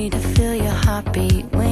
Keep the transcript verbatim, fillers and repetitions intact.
need to feel your heartbeat when